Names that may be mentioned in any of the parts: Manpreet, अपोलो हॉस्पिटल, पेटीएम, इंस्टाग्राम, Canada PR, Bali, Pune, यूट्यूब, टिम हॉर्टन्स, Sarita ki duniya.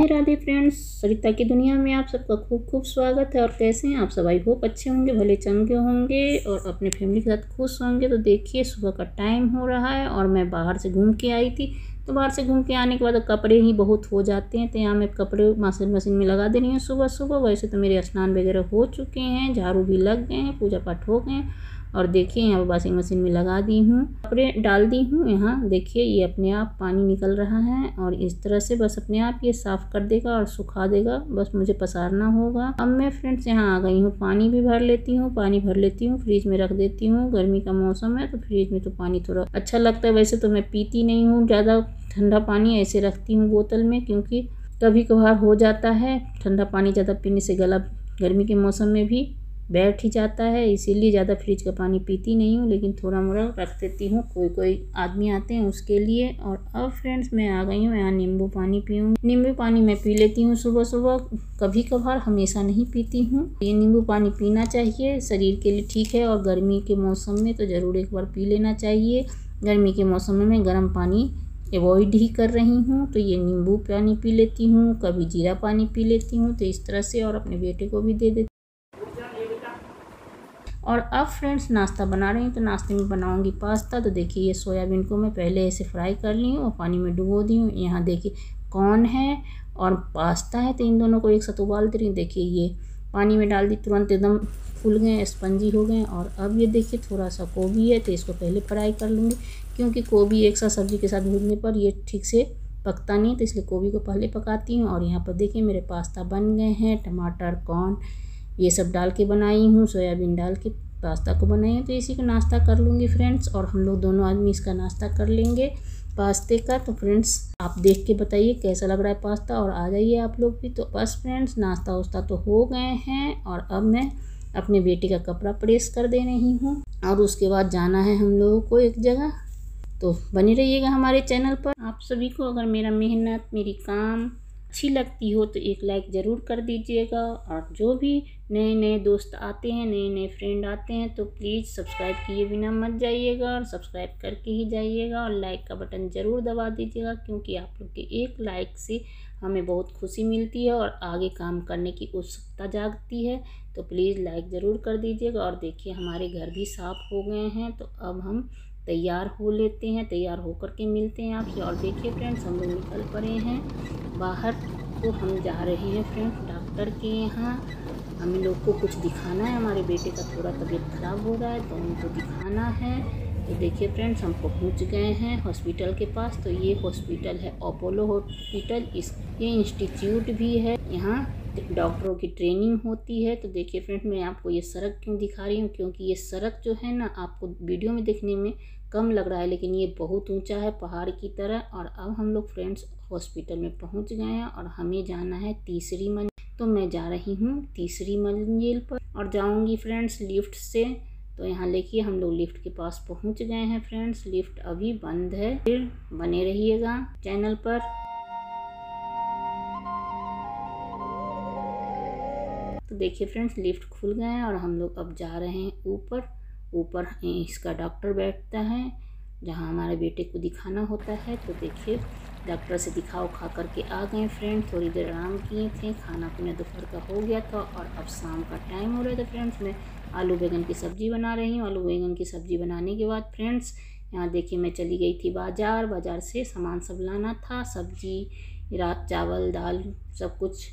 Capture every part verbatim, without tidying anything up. Radhe Radhe friends, सरिता की दुनिया में आप सबका खूब खूब स्वागत है। और कैसे हैं आप सब? आई होप अच्छे होंगे, भले चंगे होंगे और अपने फैमिली के साथ खुश होंगे। तो देखिए सुबह का टाइम हो रहा है और मैं बाहर से घूम के आई थी। तो बाहर से घूम के आने के बाद कपड़े ही बहुत हो जाते हैं, तो यहाँ मैं कपड़े वाशिंग मशीन में लगा दे रही हूँ सुबह सुबह। वैसे तो मेरे स्नान वगैरह हो चुके हैं, झाड़ू भी लग गए हैं, पूजा पाठ हो गए हैं। और देखिए यहाँ पर वाशिंग मशीन में लगा दी हूँ, कपड़े डाल दी हूँ। यहाँ देखिए ये अपने आप पानी निकल रहा है और इस तरह से बस अपने आप ये साफ़ कर देगा और सुखा देगा, बस मुझे पसारना होगा। अब मैं फ्रेंड्स यहाँ आ गई हूँ, पानी भी भर लेती हूँ, पानी भर लेती हूँ, फ्रिज में रख देती हूँ। गर्मी का मौसम है तो फ्रिज में तो पानी थोड़ा अच्छा लगता है। वैसे तो मैं पीती नहीं हूँ ज़्यादा ठंडा पानी, ऐसे रखती हूँ बोतल में, क्योंकि कभी कभार हो जाता है ठंडा पानी ज़्यादा पीने से गला गर्मी के मौसम में भी बैठ ही जाता है, इसीलिए ज़्यादा फ्रिज का पानी पीती नहीं हूँ, लेकिन थोड़ा मोड़ा रख देती हूँ, कोई कोई आदमी आते हैं उसके लिए। और अब फ्रेंड्स मैं आ गई हूँ, यहाँ नींबू पानी पीऊँगी। नींबू पानी मैं पी लेती हूँ सुबह सुबह, कभी कभार, हमेशा नहीं पीती हूँ। ये नींबू पानी पीना चाहिए, शरीर के लिए ठीक है और गर्मी के मौसम में तो ज़रूर एक बार पी लेना चाहिए। गर्मी के मौसम में मैं गर्म पानी एवॉइड ही कर रही हूँ, तो ये नींबू पानी पी लेती हूँ, कभी जीरा पानी पी लेती हूँ, तो इस तरह से, और अपने बेटे को भी दे देती हूँ। और अब फ्रेंड्स नाश्ता बना रही हूँ, तो नाश्ते में बनाऊंगी पास्ता। तो देखिए ये सोयाबीन को मैं पहले ऐसे फ्राई कर ली हूँ और पानी में डुबो दी हूँ। यहाँ देखिए कॉर्न है और पास्ता है, तो इन दोनों को एक साथ उबाल दे रही हूँ। देखिए ये पानी में डाल दी, तुरंत एकदम फूल गए, स्पंजी हो गए। और अब ये देखिए थोड़ा सा गोभी है, तो इसको पहले फ्राई कर लूँगी, क्योंकि गोभी एक साथ सब्जी के साथ भूनने पर यह ठीक से पकता नहीं, तो इसलिए गोभी को पहले पकाती हूँ। और यहाँ पर देखिए मेरे पास्ता बन गए हैं, टमाटर कॉर्न ये सब डाल के बनाई हूँ, सोयाबीन डाल के पास्ता को बनाई हूँ। तो इसी को नाश्ता कर लूँगी फ्रेंड्स, और हम लोग दोनों आदमी इसका नाश्ता कर लेंगे पास्ते का। तो फ्रेंड्स आप देख के बताइए कैसा लग रहा है पास्ता, और आ जाइए आप लोग भी। तो बस फ्रेंड्स नाश्ता वास्ता तो हो गए हैं और अब मैं अपने बेटे का कपड़ा प्रेस कर दे रही हूँ, और उसके बाद जाना है हम लोगों को एक जगह। तो बने रहिएगा हमारे चैनल पर। आप सभी को अगर मेरा मेहनत, मेरी काम अच्छी लगती हो तो एक लाइक ज़रूर कर दीजिएगा। और जो भी नए नए दोस्त आते हैं, नए नए फ्रेंड आते हैं, तो प्लीज़ सब्सक्राइब किए बिना मत जाइएगा, और सब्सक्राइब करके ही जाइएगा, और लाइक का बटन ज़रूर दबा दीजिएगा, क्योंकि आप लोग के एक लाइक से हमें बहुत खुशी मिलती है और आगे काम करने की उत्सुकता जागती है। तो प्लीज़ लाइक ज़रूर कर दीजिएगा। और देखिए हमारे घर भी साफ हो गए हैं, तो अब हम तैयार हो लेते हैं, तैयार होकर के मिलते हैं आपसे। और देखिए फ्रेंड्स हम लोग निकल पड़े हैं बाहर को, हम जा रहे हैं फ्रेंड्स डॉक्टर के यहाँ। हम लोग को कुछ दिखाना है, हमारे बेटे का थोड़ा तबीयत ख़राब हो रहा है तो उनको दिखाना है। तो देखिए फ्रेंड्स हम पहुँच गए हैं हॉस्पिटल के पास। तो ये हॉस्पिटल है अपोलो हॉस्पिटल, इस ये इंस्टीट्यूट भी है, यहाँ डॉक्टरों की ट्रेनिंग होती है। तो देखिए फ्रेंड्स मैं आपको ये सड़क क्यों दिखा रही हूँ, क्योंकि ये सड़क जो है ना आपको वीडियो में देखने में कम लग रहा है, लेकिन ये बहुत ऊंचा है पहाड़ की तरह। और अब हम लोग फ्रेंड्स हॉस्पिटल में पहुंच गए हैं और हमें जाना है तीसरी मंजिल। तो मैं जा रही हूँ तीसरी मंजिल पर और जाऊँगी फ्रेंड्स लिफ्ट से। तो यहाँ देखिए हम लोग लिफ्ट के पास पहुँच गए हैं फ्रेंड्स, लिफ्ट अभी बंद है। फिर बने रहिएगा चैनल पर। तो देखिए फ्रेंड्स लिफ्ट खुल गए हैं और हम लोग अब जा रहे हैं ऊपर। ऊपर इसका डॉक्टर बैठता है, जहाँ हमारे बेटे को दिखाना होता है। तो देखिए डॉक्टर से दिखा उखा करके आ गए फ्रेंड, थोड़ी देर आराम किए थे, खाना पीना दोपहर का हो गया था और अब शाम का टाइम हो रहा था। फ्रेंड्स मैं आलू बैंगन की सब्ज़ी बना रही हूँ। आलू बैंगन की सब्ज़ी बनाने के बाद फ्रेंड्स यहाँ देखिए मैं चली गई थी बाज़ार, बाज़ार से सामान सब लाना था, सब्जी, रात चावल दाल सब कुछ,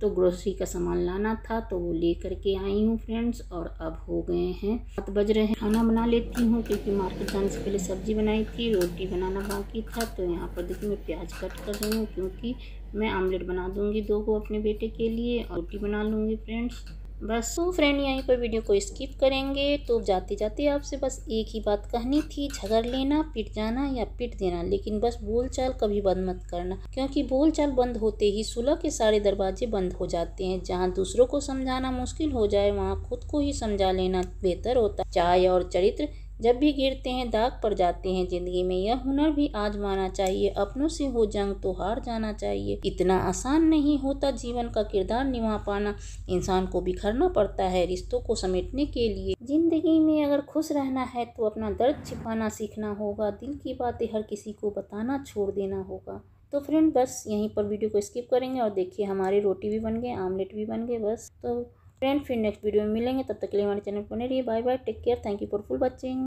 तो ग्रोसरी का सामान लाना था, तो वो ले करके आई हूँ फ्रेंड्स। और अब हो गए हैं सात बज रहे हैं, खाना बना लेती हूँ, क्योंकि मार्केट जाने से पहले सब्ज़ी बनाई थी, रोटी बनाना बाकी था। तो यहाँ पर देखिए मैं प्याज कट कर रही हूँ, क्योंकि मैं आमलेट बना दूँगी दो को अपने बेटे के लिए, और रोटी बना लूँगी फ्रेंड्स बस। तो फ्रेंड यहीं पर वीडियो को स्किप करेंगे। तो जाते जाते आपसे बस एक ही बात कहनी थी, झगड़ लेना, पिट जाना या पिट देना, लेकिन बस बोलचाल कभी बंद मत करना, क्योंकि बोलचाल बंद होते ही सुलह के सारे दरवाजे बंद हो जाते हैं। जहाँ दूसरों को समझाना मुश्किल हो जाए, वहाँ खुद को ही समझा लेना बेहतर होता है। चाय और चरित्र जब भी गिरते हैं, दाग पड़ जाते हैं। ज़िंदगी में यह हुनर भी आजमाना चाहिए, अपनों से हो जंग तो हार जाना चाहिए। इतना आसान नहीं होता जीवन का किरदार निभा पाना, इंसान को बिखरना पड़ता है रिश्तों को समेटने के लिए। ज़िंदगी में अगर खुश रहना है तो अपना दर्द छिपाना सीखना होगा, दिल की बातें हर किसी को बताना छोड़ देना होगा। तो फ्रेंड बस यहीं पर वीडियो को स्किप करेंगे और देखिए हमारे रोटी भी बन गए, आमलेट भी बन गए। बस तो फ्रेंड फिर नेक्स्ट वीडियो में मिलेंगे, तब तक के लिए हमारे चैनल पर बने रहिए। Bye bye, take care, thank you for full watching.